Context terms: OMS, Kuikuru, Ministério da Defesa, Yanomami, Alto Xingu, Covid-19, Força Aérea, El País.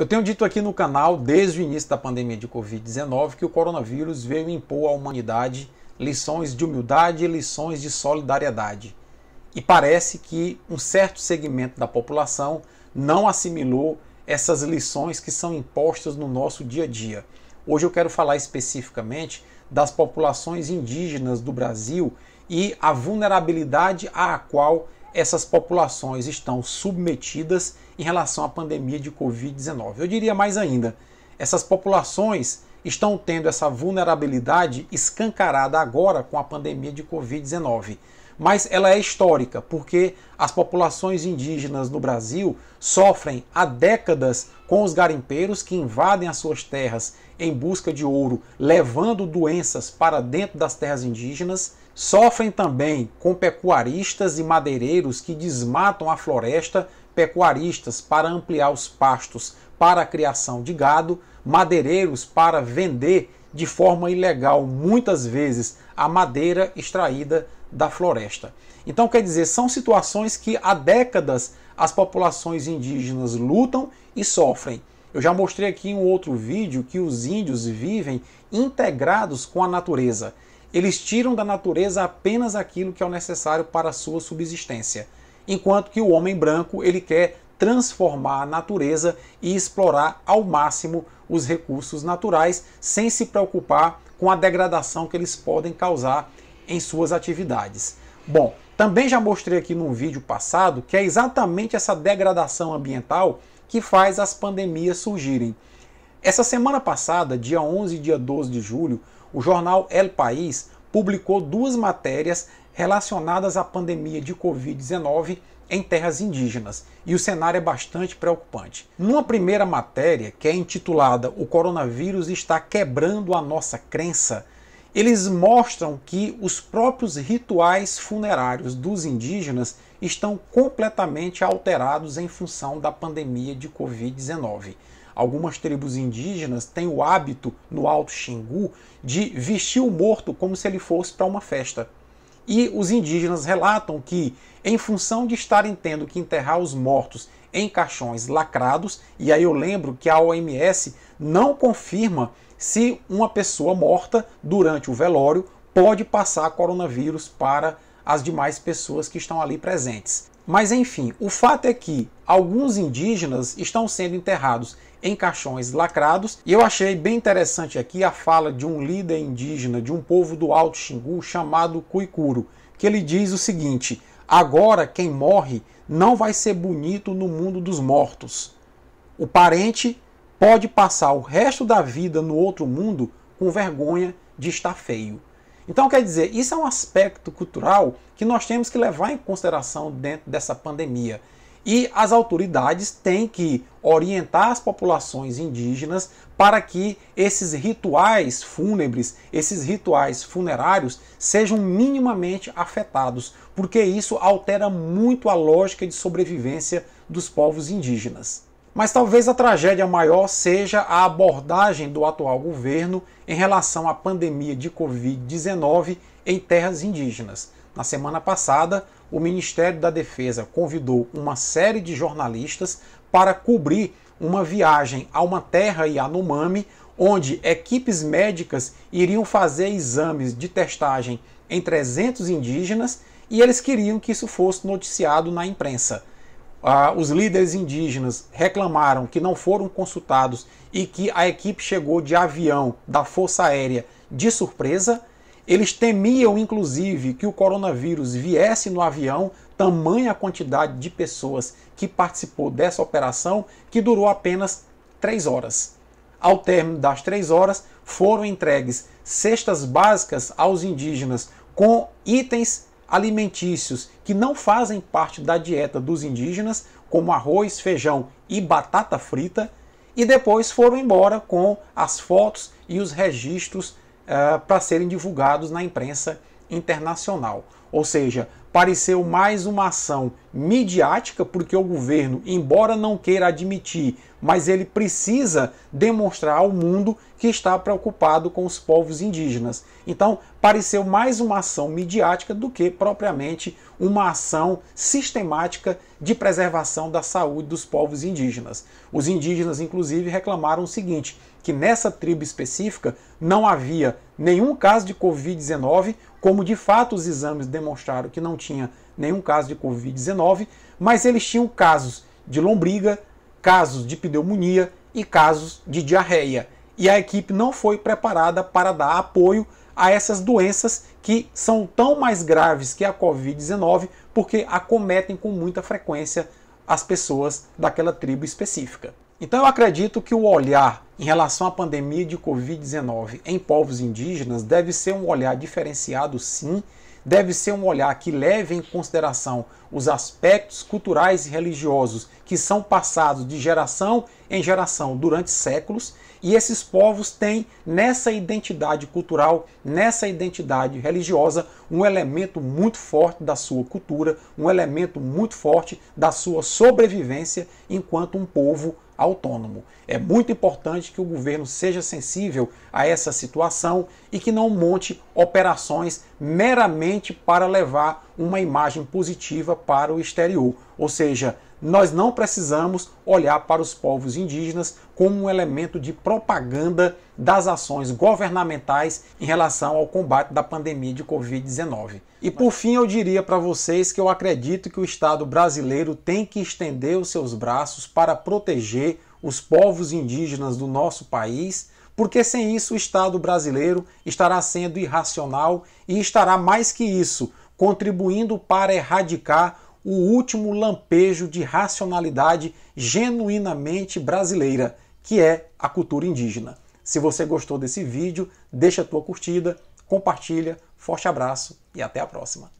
Eu tenho dito aqui no canal, desde o início da pandemia de Covid-19, que o coronavírus veio impor à humanidade lições de humildade e lições de solidariedade. E parece que um certo segmento da população não assimilou essas lições que são impostas no nosso dia a dia. Hoje eu quero falar especificamente das populações indígenas do Brasil e a vulnerabilidade à qual essas populações estão submetidas em relação à pandemia de Covid-19. Eu diria mais ainda, essas populações estão tendo essa vulnerabilidade escancarada agora com a pandemia de Covid-19. Mas ela é histórica, porque as populações indígenas no Brasil sofrem há décadas com os garimpeiros que invadem as suas terras em busca de ouro, levando doenças para dentro das terras indígenas. Sofrem também com pecuaristas e madeireiros que desmatam a floresta, pecuaristas para ampliar os pastos para a criação de gado, madeireiros para vender de forma ilegal, muitas vezes, a madeira extraída da floresta. Então, quer dizer, são situações que há décadas as populações indígenas lutam e sofrem. Eu já mostrei aqui em um outro vídeo que os índios vivem integrados com a natureza. Eles tiram da natureza apenas aquilo que é o necessário para a sua subsistência, enquanto que o homem branco, ele quer transformar a natureza e explorar ao máximo os recursos naturais, sem se preocupar com a degradação que eles podem causar em suas atividades. Bom, também já mostrei aqui num vídeo passado que é exatamente essa degradação ambiental que faz as pandemias surgirem. Essa semana passada, dia 11 e dia 12 de julho, o jornal El País publicou duas matérias relacionadas à pandemia de Covid-19 em terras indígenas, e o cenário é bastante preocupante. Numa primeira matéria, que é intitulada "O coronavírus está quebrando a nossa crença", eles mostram que os próprios rituais funerários dos indígenas estão completamente alterados em função da pandemia de Covid-19. Algumas tribos indígenas têm o hábito, no Alto Xingu, de vestir o morto como se ele fosse para uma festa. E os indígenas relatam que, em função de estarem tendo que enterrar os mortos em caixões lacrados, e aí eu lembro que a OMS não confirma se uma pessoa morta durante o velório pode passar coronavírus para as demais pessoas que estão ali presentes. Mas enfim, o fato é que alguns indígenas estão sendo enterrados em caixões lacrados, e eu achei bem interessante aqui a fala de um líder indígena de um povo do Alto Xingu chamado Kuikuru, que ele diz o seguinte: agora quem morre não vai ser bonito no mundo dos mortos. O parente pode passar o resto da vida no outro mundo com vergonha de estar feio. Então, quer dizer, isso é um aspecto cultural que nós temos que levar em consideração dentro dessa pandemia. E as autoridades têm que orientar as populações indígenas para que esses rituais fúnebres, esses rituais funerários, sejam minimamente afetados, porque isso altera muito a lógica de sobrevivência dos povos indígenas. Mas talvez a tragédia maior seja a abordagem do atual governo em relação à pandemia de Covid-19 em terras indígenas. Na semana passada, o Ministério da Defesa convidou uma série de jornalistas para cobrir uma viagem a uma terra Yanomami, onde equipes médicas iriam fazer exames de testagem em 300 indígenas, e eles queriam que isso fosse noticiado na imprensa. Os líderes indígenas reclamaram que não foram consultados e que a equipe chegou de avião da Força Aérea de surpresa. Eles temiam, inclusive, que o coronavírus viesse no avião, tamanha a quantidade de pessoas que participou dessa operação, que durou apenas 3 horas. Ao término das 3 horas, foram entregues cestas básicas aos indígenas com itens alimentícios que não fazem parte da dieta dos indígenas, como arroz, feijão e batata frita, e depois foram embora com as fotos e os registros para serem divulgados na imprensa internacional. Ou seja, pareceu mais uma ação midiática, porque o governo, embora não queira admitir, mas ele precisa demonstrar ao mundo que está preocupado com os povos indígenas. Então, pareceu mais uma ação midiática do que propriamente uma ação sistemática de preservação da saúde dos povos indígenas. Os indígenas, inclusive, reclamaram o seguinte, que nessa tribo específica não havia nenhum caso de Covid-19, como de fato os exames demonstraram que não tinha nenhum caso de Covid-19, mas eles tinham casos de lombriga, casos de pneumonia e casos de diarreia. E a equipe não foi preparada para dar apoio a essas doenças que são tão mais graves que a Covid-19, porque acometem com muita frequência as pessoas daquela tribo específica. Então eu acredito que o olhar em relação à pandemia de Covid-19 em povos indígenas deve ser um olhar diferenciado, sim, deve ser um olhar que leve em consideração os aspectos culturais e religiosos que são passados de geração em geração durante séculos, e esses povos têm nessa identidade cultural, nessa identidade religiosa, um elemento muito forte da sua cultura, um elemento muito forte da sua sobrevivência enquanto um povo autônomo. É muito importante que o governo seja sensível a essa situação e que não monte operações meramente para levar uma imagem positiva para o exterior. Ou seja, nós não precisamos olhar para os povos indígenas como um elemento de propaganda das ações governamentais em relação ao combate da pandemia de Covid-19. E por fim, eu diria para vocês que eu acredito que o Estado brasileiro tem que estender os seus braços para proteger os povos indígenas do nosso país, porque sem isso o Estado brasileiro estará sendo irracional e estará, mais que isso, contribuindo para erradicar o último lampejo de racionalidade genuinamente brasileira, que é a cultura indígena. Se você gostou desse vídeo, deixa a tua curtida, compartilha, forte abraço e até a próxima.